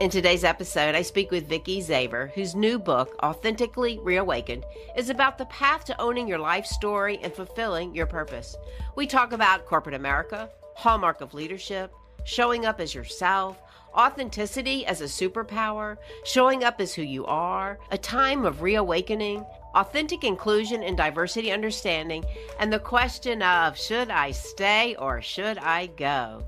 In today's episode, I speak with Vicki Znavor, whose new book, Authenticity Reawakened, is about the path to owning your life story and fulfilling your purpose. We talk about corporate America, hallmark of leadership, showing up as yourself, authenticity as a superpower, showing up as who you are, a time of reawakening, authentic inclusion and diversity understanding, and the question of should I stay or should I go?